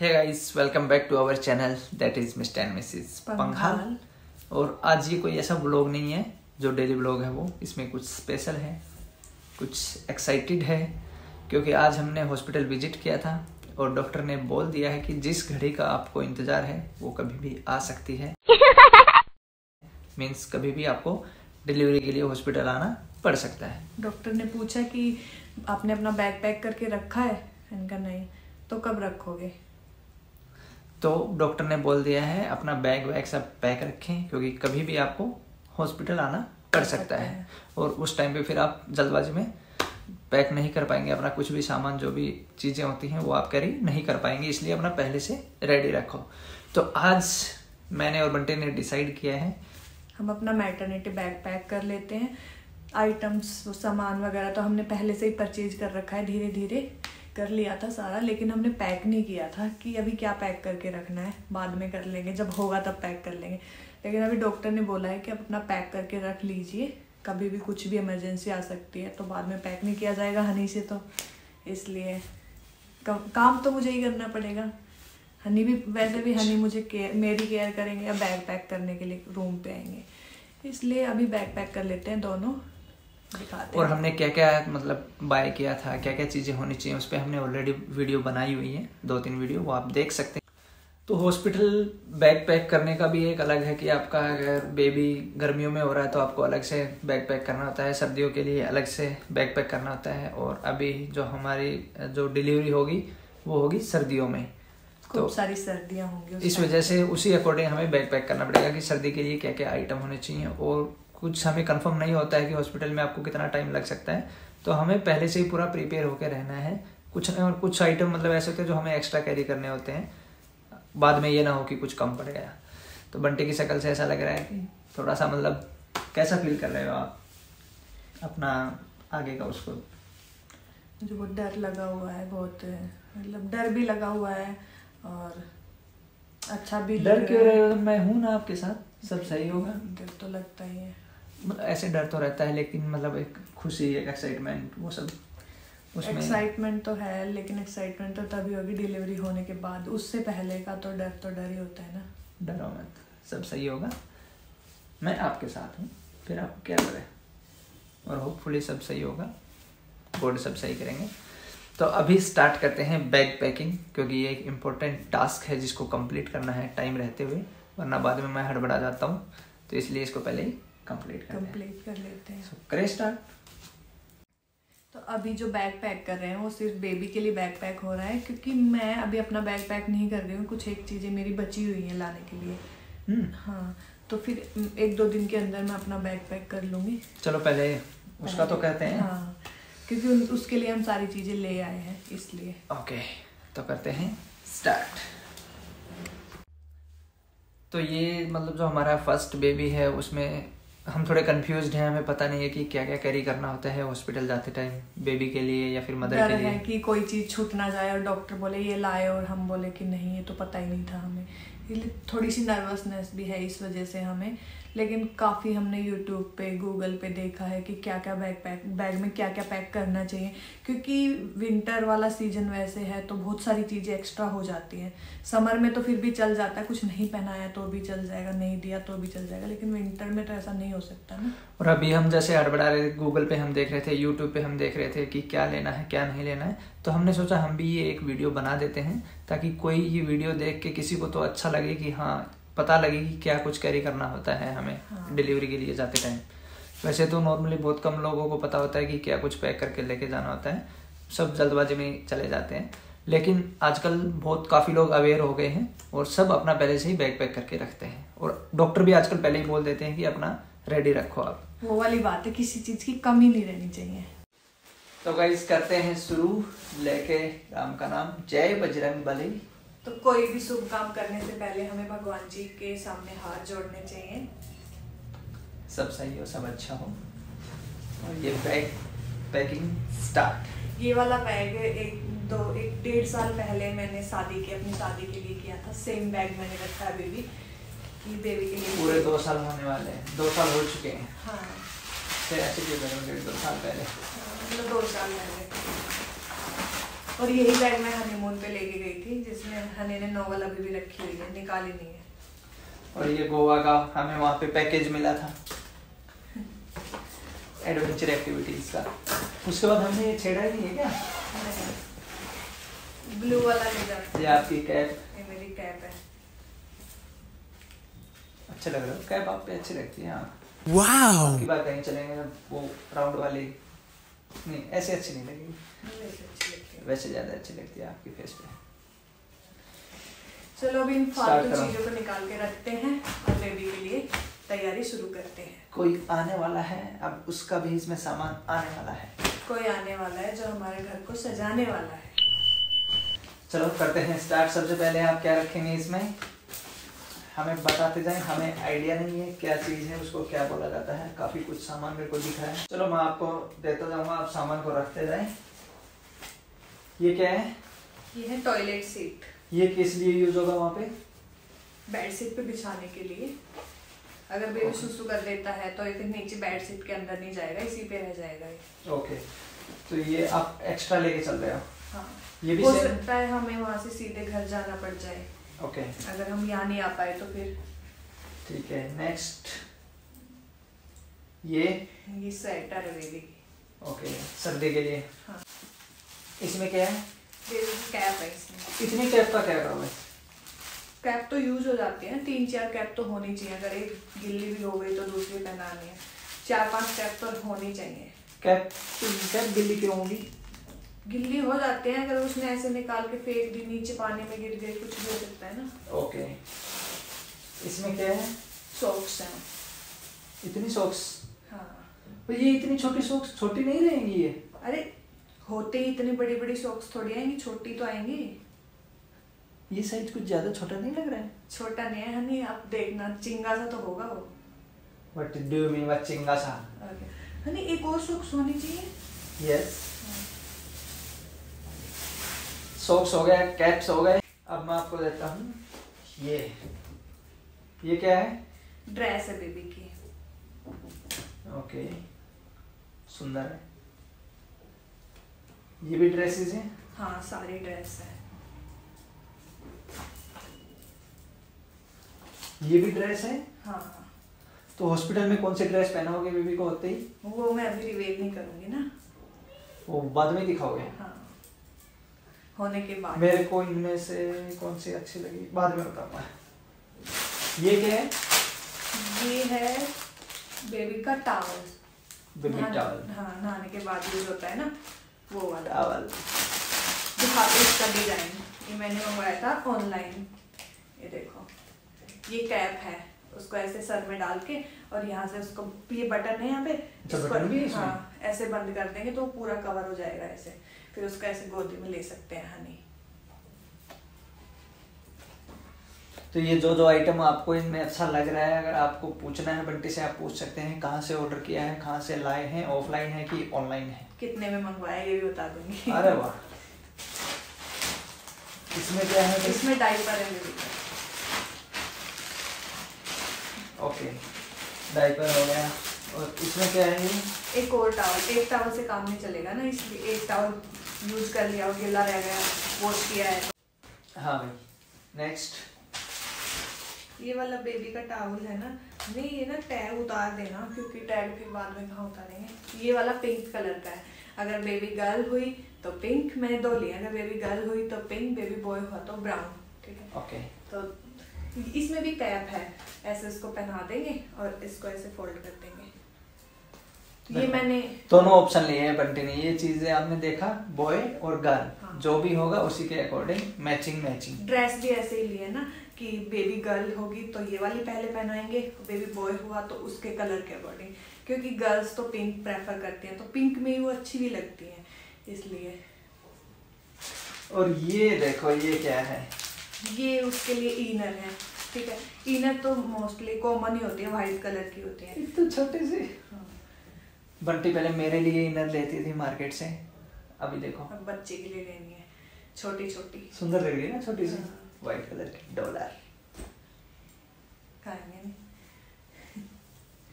Hey guys, welcome back to our channel that is mister and Mrs Panghal. और आज ये कोई ऐसा व्लॉग नहीं है जो डेली व्लॉग है, वो इसमें कुछ स्पेशल है, कुछ एक्साइटेड है, क्योंकि आज हमने हॉस्पिटल विजिट किया था और डॉक्टर ने बोल दिया है कि जिस घड़ी का आपको इंतज़ार है वो कभी भी आ सकती है। मीन्स कभी भी आपको डिलीवरी के लिए हॉस्पिटल आना पड़ सकता है। डॉक्टर ने पूछा कि आपने अपना बैग पैक करके रखा है, इनका नहीं, तो कब रखोगे? तो डॉक्टर ने बोल दिया है अपना बैग वैग सब पैक रखें, क्योंकि कभी भी आपको हॉस्पिटल आना पड़ सकता है और उस टाइम पे फिर आप जल्दबाजी में पैक नहीं कर पाएंगे अपना कुछ भी सामान, जो भी चीज़ें होती हैं वो आप कैरी नहीं कर पाएंगे, इसलिए अपना पहले से रेडी रखो। तो आज मैंने और बंटे ने डिसाइड किया है हम अपना मैटरनिटी बैग पैक कर लेते हैं। आइटम्स, सामान वगैरह तो हमने पहले से ही परचेज कर रखा है, धीरे धीरे कर लिया था सारा, लेकिन हमने पैक नहीं किया था कि अभी क्या पैक करके रखना है, बाद में कर लेंगे, जब होगा तब पैक कर लेंगे। लेकिन अभी डॉक्टर ने बोला है कि आप अपना पैक करके रख लीजिए, कभी भी कुछ भी इमरजेंसी आ सकती है तो बाद में पैक नहीं किया जाएगा हनी से, तो इसलिए काम तो मुझे ही करना पड़ेगा। हनी भी, वैसे भी हनी मुझे मेरी केयर करेंगे या बैग पैक करने के लिए रूम पे आएंगे, इसलिए अभी बैग पैक कर लेते हैं दोनों। और हमने क्या क्या मतलब बाय किया था, क्या क्या चीज़ें होनी चाहिए, उस पर हमने ऑलरेडी वीडियो बनाई हुई है, 2-3 वीडियो, वो आप देख सकते हैं। तो हॉस्पिटल बैग पैक करने का भी एक अलग है कि आपका अगर बेबी गर्मियों में हो रहा है तो आपको अलग से बैग पैक करना होता है, सर्दियों के लिए अलग से बैग पैक करना होता है, और अभी जो हमारी जो डिलीवरी होगी वो होगी सर्दियों में, तो सारी सर्दियाँ होंगी, इस वजह से उसी अकॉर्डिंग हमें बैग पैक करना पड़ेगा कि सर्दी के लिए क्या क्या आइटम होने चाहिए। और कुछ हमें कंफर्म नहीं होता है कि हॉस्पिटल में आपको कितना टाइम लग सकता है, तो हमें पहले से ही पूरा प्रिपेयर होकर रहना है। कुछ और कुछ आइटम मतलब ऐसे होते हैं जो हमें एक्स्ट्रा कैरी करने होते हैं, बाद में ये ना हो कि कुछ कम पड़ गया। तो बंटे की शक्ल से ऐसा लग रहा है कि थोड़ा सा मतलब कैसा फील कर रहे हो आप अपना आगे का, उसको मुझे बहुत डर लगा हुआ है, बहुत मतलब डर भी लगा हुआ है और अच्छा भी। डर क्यों रहे हो, मैं हूँ ना आपके साथ, सब सही होगा। डर तो लगता ही है, ऐसे डर तो रहता है, लेकिन मतलब एक खुशी, एक एक्साइटमेंट, वो सब उसमें एक्साइटमेंट तो है, लेकिन एक्साइटमेंट तो तभी होगी डिलीवरी होने के बाद, उससे पहले का तो डर ही होता है ना। डरो मत, सब सही होगा, मैं आपके साथ हूँ, फिर आप क्या करें, और होपफुली सब सही होगा, गॉड सब सही करेंगे। तो अभी स्टार्ट करते हैं बैग पैकिंग, क्योंकि ये एक इम्पोर्टेंट टास्क है जिसको कंप्लीट करना है टाइम रहते हुए, वरना बाद में मैं हड़बड़ा जाता हूँ, तो इसलिए इसको पहले ही कंप्लीट कर लेते हैं। करें स्टार्ट। तो अभी जो बैग पैक कर रहे हैं वो सिर्फ बेबी के लिए बैग पैक हो रहा है, क्योंकि मैं अभी अपना बैग पैक नहीं कर रही हूँ, कुछ एक चीज़ें मेरी बची हुई हैं लाने के लिए। हाँ, तो फिर 1-2 दिन के अंदर मैं अपना बैग पैक कर लूँगी। चलो पहले उसका तो कहते हैं। हाँ, क्योंकि उसके लिए हम सारी चीज़ें ले आए हैं, इसलिए। ओके, तो करते हैं स्टार्ट। तो ये मतलब जो हमारा फर्स्ट बेबी है उसमें हम थोड़े कंफ्यूज्ड हैं, हमें पता नहीं है कि क्या क्या कैरी करना होता है हॉस्पिटल जाते टाइम बेबी के लिए या फिर मदर के लिए। है कि कोई चीज़ छूट ना जाए और डॉक्टर बोले ये लाए और हम बोले कि नहीं ये तो पता ही नहीं था हमें, इसलिए थोड़ी सी नर्वसनेस भी है इस वजह से हमें। लेकिन काफ़ी हमने यूट्यूब पे, गूगल पे देखा है कि क्या क्या बैग में क्या क्या पैक करना चाहिए, क्योंकि विंटर वाला सीजन वैसे है तो बहुत सारी चीज़ें एक्स्ट्रा हो जाती हैं। समर में तो फिर भी चल जाता है, कुछ नहीं पहनाया तो भी चल जाएगा, नहीं दिया तो भी चल जाएगा, लेकिन विंटर में तो ऐसा नहीं हो सकता ना। और अभी हम जैसे हड़बड़ा रहे, गूगल पे हम देख रहे थे, यूट्यूब पे हम देख रहे थे कि क्या लेना है क्या नहीं लेना है, तो हमने सोचा हम भी ये एक वीडियो बना देते हैं ताकि कोई ये वीडियो देख के किसी को तो अच्छा लगे कि हाँ, पता लगे कि क्या कुछ कैरी करना होता है हमें। हाँ, डिलीवरी के लिए जाते टाइम वैसे तो नॉर्मली बहुत कम लोगों को पता होता है कि क्या कुछ पैक करके लेके जाना होता है, सब जल्दबाजी में चले जाते हैं, लेकिन आजकल बहुत काफ़ी लोग अवेयर हो गए हैं और सब अपना पहले से ही बैग पैक करके रखते हैं, और डॉक्टर भी आजकल पहले ही बोल देते हैं कि अपना रेडी रखो आप। वो वाली बात है, किसी चीज़ की कमी नहीं रहनी चाहिए। तो गाइस करते हैं शुरू, लेके राम का नाम, जय बजरंग बली। तो कोई भी शुभ काम करने से पहले हमें भगवान जी के सामने हाथ जोड़ने चाहिए, सब सही हो, सब अच्छा हो। और ये बैग पैकिंग स्टार्ट। ये वाला बैग 1-1.5 साल पहले मैंने अपनी शादी के लिए किया था, सेम बैग मैंने रखा है बेबी कि बेबी के लिए। पूरे 2 साल होने वाले हैं, 2 साल हो चुके हैं। हाँ, ऐसे 1.5-2 साल पहले। और यही बैग मैं हनीमून पे लेके गई थी जिसमें हनी ने नोवेल अभी भी रखी हुई है, निकाली नहीं है। और ये गोवा का हमें वहाँ पे पैकेज मिला था एडवेंचर एक्टिविटीज का। उसके बाद हमने ये छेड़ा ही नहीं है क्या? ब्लू वाला ले। ये आपकी कैप? ये मेरी कैप है। अच्छा लग रहा है कैप आप पे, अच्छी लगती है। हाँ वाओ। की बात कहीं चलेंगे वो राउंड वाली नहीं, ऐसे अच्छी नहीं लगेगी, वैसे ज्यादा अच्छी लगती है आपकी फेस पे। चलो अभी इन फालतू चीजों को निकाल के रखते हैं और बेबी के लिए तैयारी शुरू करते हैं। कोई आने वाला है, अब उसका भी इसमें सामान आने वाला है। कोई आने वाला है जो हमारे घर को सजाने वाला है। चलो करते हैं स्टार्ट। सबसे पहले आप क्या रखेंगे इसमें हमें बताते जाएं, हमें आइडिया नहीं है क्या चीज है, उसको क्या बोला जाता है। काफी कुछ सामान मेरे को दिखा है। चलो मैं आपको देता जाऊंगा, आप सामान को रखते जाएं। ये क्या है? ये है टॉयलेट सीट। ये किस लिए यूज होगा वहाँ पे? बेड सीट पे बिछाने के लिए। अगर बेबी सुसु कर देता है तो ये फिर नीचे बेड सीट के अंदर नहीं जाएगा, इसी पे रह जाएगा। ओके, तो ये आप एक्स्ट्रा लेके चल रहे हो। हाँ। ये भी हो सकता है हमें वहाँ से सीधे घर जाना पड़ जाए। ओके, अगर हम यहाँ नहीं आ पाए तो फिर ठीक है। नेक्स्ट ये स्वेटर है बेबी की। ओके, सर्दी के लिए। हाँ। इसमें क्या है? बेबी की कैप है इसमें। इतनी कैप का क्या काम है? कैप तो यूज हो जाती है ना, 3-4 कैप तो होनी चाहिए। अगर एक गिल्ली भी हो गई तो दूसरी पहनानी है। 4-5 कैप तो होनी चाहिए। कैप गिल्ली क्यों होगी? गिल्ली हो जाते हैं, अगर उसने ऐसे निकाल के फेंक दी, नीचे पानी में गिर गई, कुछ भी हो सकता है ना। ओके, इसमें क्या है? सॉक्स हैं। इतनी सॉक्स? हाँ। पर ये इतनी छोटी सॉक्स छोटी नहीं रहेंगी ये? अरे होते ही इतनी बड़ी बड़ी सॉक्स थोड़ी आएंगी, छोटी तो आएंगी। ये साइज कुछ ज्यादा छोटा नहीं लग रहा है? छोटा नहीं है हनी, आप देखना चिंगा सा तो होगा वो। What do you mean by चिंगा सा? Okay. हनी एक और सॉक्स होनी चाहिए। Yes. सॉक्स हो गया, कैप्स हो गए। अब मैं आपको देता हूँ ये क्या है? ड्रेस है बेबी की। ओके, सुंदर है। ये भी ड्रेसेस हैं? हाँ, सारी ड्रेस है। ये भी ड्रेस है? हाँ। तो हॉस्पिटल में कौन से ड्रेस पहनाओगे बेबी को होते ही? वो मैं अभी रिवील नहीं करूंगी ना, वो बाद में दिखाओगे। हाँ, होने के बाद। मेरे को इनमें से कौन सी अच्छी लगी बाद में बताऊंगा। ये क्या है? ये है बेबी का टॉवल। Baby towel? हाँ, नहाने के बाद यूज होता है ना वो वाला टॉवल। दिखाते इसका डिजाइन, ये मैंने मंगवाया था ऑनलाइन। ये देखो, ये कैप है, उसको ऐसे सर में डाल के और यहाँ से उसको, ये बटन है यहाँ पे, इसको भी हाँ ऐसे बंद कर देंगे तो पूरा कवर हो जाएगा ऐसे। फिर उसको ऐसे गोदी में ले सकते हैं हनी। तो ये जो जो आइटम आपको इनमें अच्छा लग रहा है, अगर आपको पूछना है बंटी से, आप पूछ सकते हैं कहाँ से ऑर्डर किया है, कहाँ से लाए हैं, ऑफलाइन है कि ऑनलाइन है, कितने में मंगवाया, ये भी बता दूंगी। अरे वाह। इसमें क्या है? इसमें डायपर है। ओके, डायपर हो गया। और इसमें क्या है? एक और टॉवल। एक टॉवल से काम नहीं चलेगा ना, इसलिए एक टॉवल यूज कर लिया और गीला रह गया, वॉश किया है। हाँ भाई, नेक्स्ट। ये वाला बेबी का टॉवल है ना, नहीं ये ना टैग उतार देना, क्योंकि टैग फिर बाद में कहाँ उतारेंगे। ये वाला पिंक कलर का है। अगर बेबी गर्ल हुई तो पिंक, मैंने 2 लिया। अगर बेबी गर्ल हुई तो पिंक, बेबी बॉय हुआ तो ब्राउन। ठीक है। ओके, तो इसमें भी कैप है, ऐसे इसको पहना देंगे और इसको ऐसे फोल्ड कर देंगे। ये मैंने दोनों ऑप्शन लिए हैं बंटी ने। ये चीजें आपने देखा, बॉय और गर्ल। हाँ। जो भी होगा उसी के अकॉर्डिंग मैचिंग। ड्रेस भी ऐसे ही लिए ना कि बेबी गर्ल होगी तो ये वाली पहले पहनाएंगे, बेबी बॉय हुआ तो उसके कलर के अकॉर्डिंग, क्योंकि गर्ल्स तो पिंक प्रेफर करती है तो पिंक में वो अच्छी भी लगती है इसलिए। और ये देखो, ये क्या है? ये उसके लिए इनर है। ठीक है, इनर तो मोस्टली कॉमन ही होती है, व्हाइट कलर की होती है, तो छोटे से। हाँ। बंटी पहले मेरे लिए इनर लेती थी मार्केट से, अभी देखो अब बच्चे के लिए लेनी है, छोटी छोटी सुंदर लग रही है ना, छोटी सी। हाँ। व्हाइट कलर की डॉलर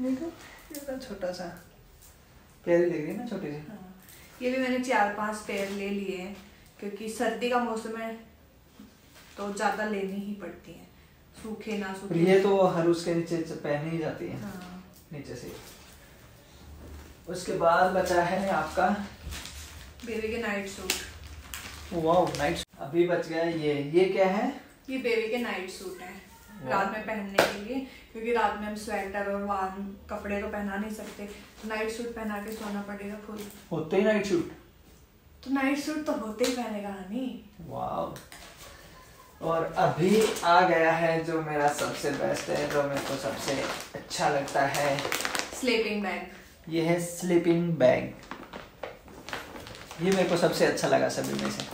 देखो, छोटा सा प्यारी लग रही है ना, छोटी सी। हाँ। ये भी मैंने 4-5 पेयर ले लिए, क्योंकि सर्दी का मौसम है तो ज्यादा लेनी ही पड़ती है, सूखे ना सूखे। ये तो हर उसके नीचे पहनी ही जाती है। हाँ। नीचे से। उसके बाद बचा है आपका बेबी के night suit. Wow, night suit अभी बच गया है। ये क्या है? ये बेबी के नाइट सूट है रात में पहनने के लिए, क्योंकि रात में हम स्वेटर और वार्म कपड़े तो पहना नहीं सकते, तो नाइट सूट पहना के सोना पड़ेगा। खुद होते ही नाइट सूट, तो नाइट सूट तो होते ही पहनेगा हनी। वाओ, और अभी आ गया है जो मेरा सबसे बेस्ट है, जो मेरे को सबसे अच्छा लगता है, स्लीपिंग बैग। ये है स्लीपिंग बैग, ये मेरे को सबसे अच्छा लगा सभी में से,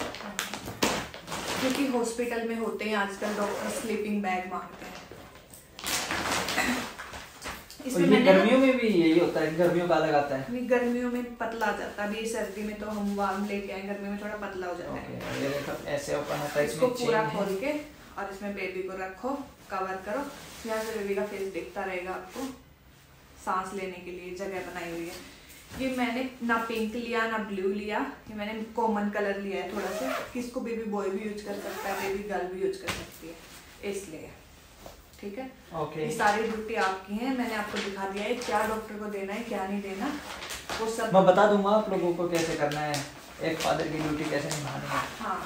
क्योंकि हॉस्पिटल में होते हैं आजकल डॉक्टर स्लीपिंग बैग मांगते हैं। इसमें गर्मियों में भी यही होता है, गर्मियों का अलग आता है। गर्मियों में पतला जाता है, सर्दी में तो हम वार्म लेके आए, गर्मी में थोड़ा पतला हो जाता है। ये देखो ऐसे ओपन होता है, इसको पूरा खोल के और इसमें बेबी को रखो, कवर करो, यहाँ से बेबी का फेस दिखता रहेगा आपको। सांस लेने के लिए जगह बनाई हुई है। ये मैंने ना पिंक लिया ना ब्लू लिया, ये मैंने कॉमन कलर लिया है थोड़ा सा, कि इसको बेबी बॉय भी यूज कर सकता है, बेबी गर्ल भी यूज कर सकती है, इसलिए ठीक है। ओके, ये सारी ड्यूटी आपकी है, मैंने आपको दिखा दिया है क्या डॉक्टर को देना है क्या नहीं देना, वो सब मैं बता दूंगा आप लोगों को कैसे करना है, एक फादर की ड्यूटी कैसे निभानी है। हाँ,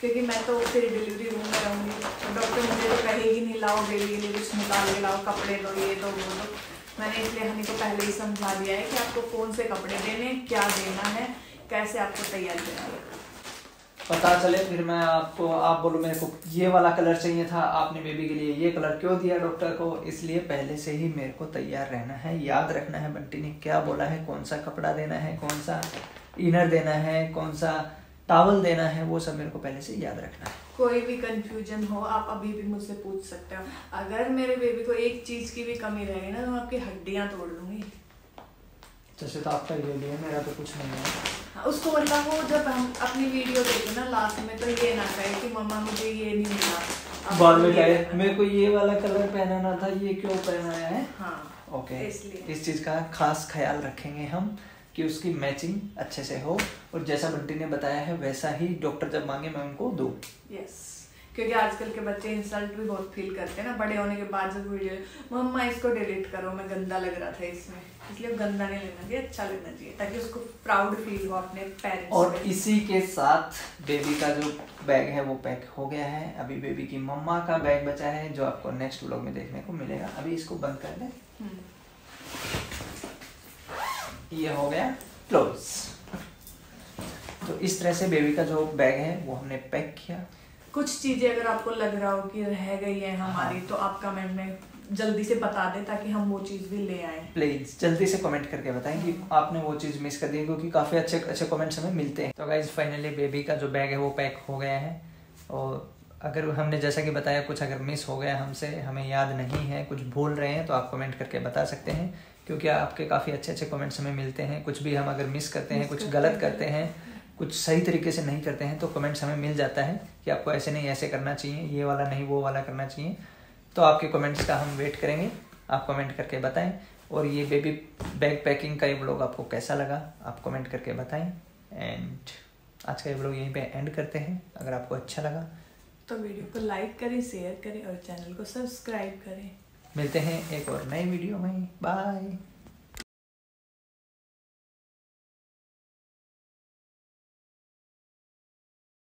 क्योंकि मैं तो फिर डिलीवरी रूम में रहूँगी, डॉक्टर मुझे तो कहेगी नहीं लाओ बेबी के लिए कुछ निकाल के लाओ, कपड़े दो ये दो वो दो। मैंने इसलिए हनी को पहले ही समझा दिया है कि आपको कौन से कपड़े देने, क्या देना है, कैसे आपको तैयारी करना है, पता चले। फिर मैं आपको, आप बोलो मेरे को ये वाला कलर चाहिए था, आपने बेबी के लिए ये कलर क्यों दिया डॉक्टर को, इसलिए पहले से ही मेरे को तैयार रहना है, याद रखना है बंटी ने क्या बोला है, कौन सा कपड़ा देना है, कौन सा इनर देना है, कौन सा टावल देना है, वो सब मेरे को पहले से याद रखना है। कोई भी कंफ्यूजन हो आप अभी भी मुझसे पूछ सकते हो। अगर मेरे बेबी को एक चीज की भी कमी रहेगी ना तो मैं आपकी हड्डियां तोड़ दूंगी। जैसे तो आपका ये लिए, मेरा तो कुछ नहीं है। उसको मतलब वो जब हम अपनी वीडियो देखें ना लास्ट में तो ये ना कहे कि मम्मा मुझे ये नहीं मिला, बाद में कहे मेरे को ये वाला कलर पहनाना था, ये क्यों पहनाया है। हाँ ओके, इस चीज का खास ख्याल रखेंगे हम कि उसकी मैचिंग अच्छे से हो, और जैसा बंटी ने बताया है वैसा ही डॉक्टर जब मांगे मैं उनको दूं। यस, क्योंकि आजकल के बच्चे इंसल्ट भी बहुत फील करते हैं ना बड़े होने के बाद, जब वीडियो मम्मा इसको डिलीट करो मैं गंदा लग रहा था इसमें, इसलिए गंदा नहीं लगना चाहिए, अच्छा लगना चाहिए, ताकि उसको प्राउड फील हो अपने पेरेंट्स। और इसी के साथ बेबी का जो बैग है वो पैक हो गया है, अभी बेबी की मम्मा का बैग बचा है जो आपको नेक्स्ट व्लॉग में देखने को मिलेगा। अभी इसको बंद कर दें, ये हो गया क्लोज। तो इस तरह से बेबी का जो बैग है वो हमने पैक किया। कुछ चीजें अगर आपको लग रहा हो कि रह गई है हमारी, तो आप कमेंट में जल्दी से बता दें ताकि हम वो चीज भी ले आए। प्लीज जल्दी से कमेंट करके बताएं कि आपने वो चीज मिस कर दी, क्योंकि काफी अच्छे अच्छे कमेंट्स हमें मिलते हैं। तो गाइस फाइनली बेबी का जो बैग है वो पैक हो गया है, और अगर हमने जैसा कि बताया कुछ अगर मिस हो गया हमसे, हमें याद नहीं है, कुछ भूल रहे हैं, तो आप कमेंट करके बता सकते हैं, क्योंकि आपके काफ़ी अच्छे अच्छे कमेंट्स हमें मिलते हैं। कुछ भी हम अगर मिस करते हैं, कुछ गलत करते हैं, कुछ सही तरीके से नहीं करते हैं, तो कमेंट्स हमें मिल जाता है कि आपको ऐसे नहीं ऐसे करना चाहिए, ये वाला नहीं वो वाला करना चाहिए। तो आपके कमेंट्स का हम वेट करेंगे, आप कमेंट करके बताएं। और ये बेबी बैग पैकिंग का ये व्लॉग आपको कैसा लगा, आप कमेंट करके बताएं। एंड आज का ये व्लॉग यहीं पर एंड करते हैं। अगर आपको अच्छा लगा तो वीडियो को लाइक करें, शेयर करें और चैनल को सब्सक्राइब करें। मिलते हैं एक और नए वीडियो में। बाय।